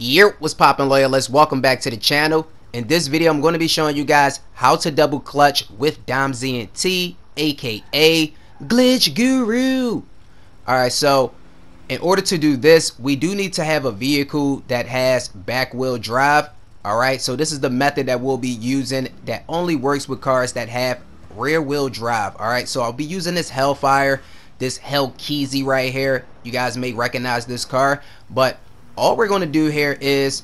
Yo, what's poppin' loyalists? Welcome back to the channel. In this video, I'm going to be showing you guys how to double clutch with Dom Z&T, aka Glitch Guru. Alright, so in order to do this, we do need to have a vehicle that has back wheel drive. Alright, so this is the method that we'll be using that only works with cars that have rear wheel drive. Alright, so I'll be using this Hellfire, this Hellkeazy right here. You guys may recognize this car, but all we're going to do here is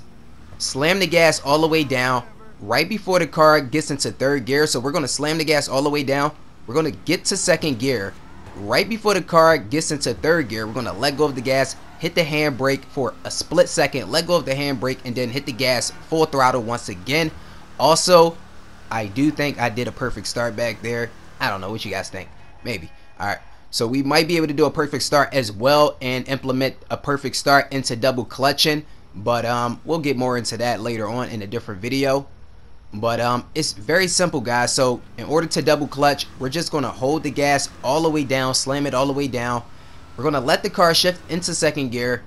slam the gas all the way down right before the car gets into third gear. So we're going to slam the gas all the way down. We're going to get to second gear. Right before the car gets into third gear, we're going to let go of the gas, hit the handbrake for a split second, let go of the handbrake, and then hit the gas full throttle once again. Also, I do think I did a perfect start back there. I don't know what you guys think. Maybe. All right. So we might be able to do a perfect start as well and implement a perfect start into double clutching. But we'll get more into that later on in a different video. But it's very simple, guys. So in order to double clutch, we're just going to hold the gas all the way down, slam it all the way down. We're going to let the car shift into second gear.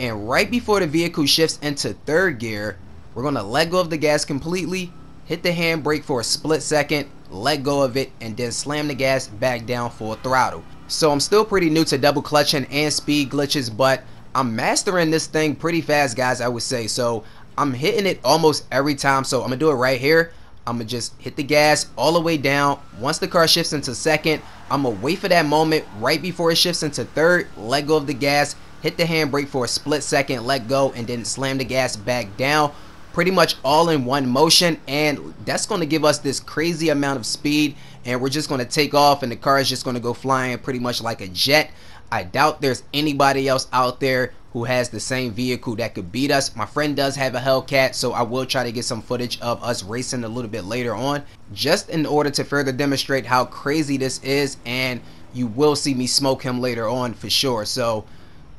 And right before the vehicle shifts into third gear, we're going to let go of the gas completely, hit the handbrake for a split second, let go of it, and then slam the gas back down full throttle. So I'm still pretty new to double clutching and speed glitches, but I'm mastering this thing pretty fast, guys, I would say. So I'm hitting it almost every time. So I'm going to do it right here. I'm going to just hit the gas all the way down. Once the car shifts into second, I'm going to wait for that moment right before it shifts into third. Let go of the gas, hit the handbrake for a split second, let go, and then slam the gas back down. Pretty much all in one motion, and that's going to give us this crazy amount of speed, and we're just going to take off and the car is just going to go flying pretty much like a jet. I doubt there's anybody else out there who has the same vehicle that could beat us. My friend does have a Hellcat, so I will try to get some footage of us racing a little bit later on, just in order to further demonstrate how crazy this is, and you will see me smoke him later on for sure. So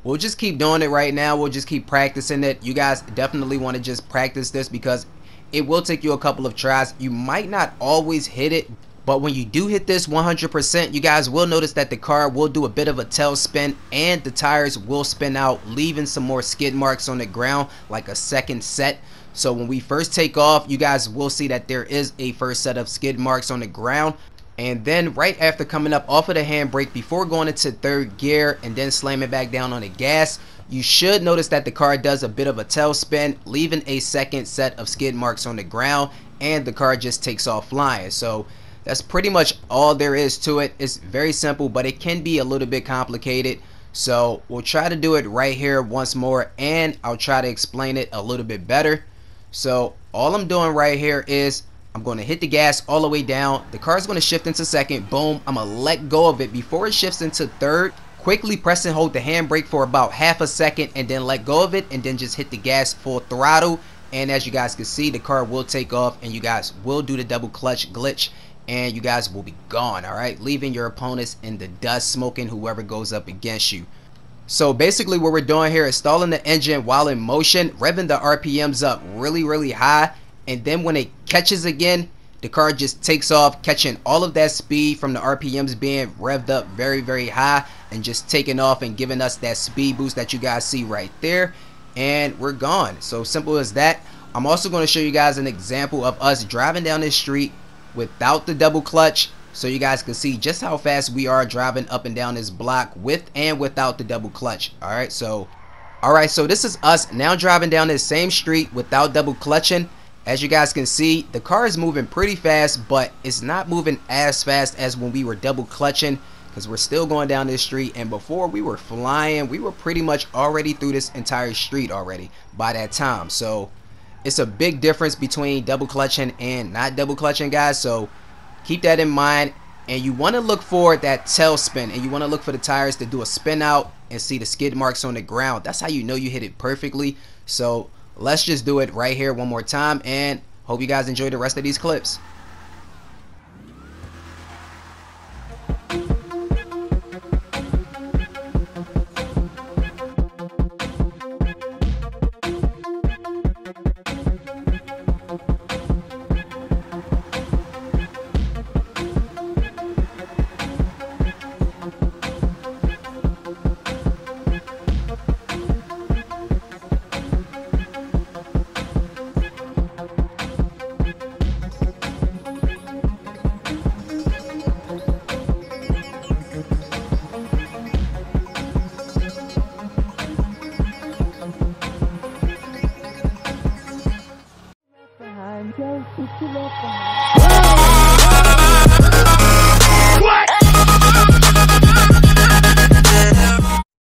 we'll just keep doing it right now. We'll just keep practicing it. You guys definitely want to just practice this because it will take you a couple of tries. You might not always hit it, but when you do hit this 100%, you guys will notice that the car will do a bit of a tailspin and the tires will spin out, leaving some more skid marks on the ground, like a second set. So when we first take off, you guys will see that there is a first set of skid marks on the ground. And then right after coming up off of the handbrake before going into third gear and then slamming back down on the gas, you should notice that the car does a bit of a tailspin, leaving a second set of skid marks on the ground, and the car just takes off flying. So that's pretty much all there is to it. It's very simple, but it can be a little bit complicated. So we'll try to do it right here once more, and I'll try to explain it a little bit better. So all I'm doing right here is I'm going to hit the gas all the way down. The car is going to shift into second. Boom. I'm going to let go of it before it shifts into third. Quickly press and hold the handbrake for about half a second and then let go of it and then just hit the gas full throttle. And as you guys can see, the car will take off and you guys will do the double clutch glitch and you guys will be gone. All right, leaving your opponents in the dust, smoking whoever goes up against you. So basically what we're doing here is stalling the engine while in motion, revving the RPMs up really, really high. And then when it catches again, the car just takes off, catching all of that speed from the RPMs being revved up very, very high and just taking off and giving us that speed boost that you guys see right there. And we're gone. So simple as that. I'm also going to show you guys an example of us driving down this street without the double clutch, so you guys can see just how fast we are driving up and down this block with and without the double clutch. All right, so this is us now driving down this same street without double clutching. As you guys can see, the car is moving pretty fast, but it's not moving as fast as when we were double clutching because we're still going down this street. And before we were flying, we were pretty much already through this entire street already by that time. So it's a big difference between double clutching and not double clutching, guys. So keep that in mind. And you want to look for that tailspin, and you want to look for the tires to do a spin out and see the skid marks on the ground. That's how you know you hit it perfectly. So let's just do it right here one more time, and hope you guys enjoy the rest of these clips. Joe, it's too late for me.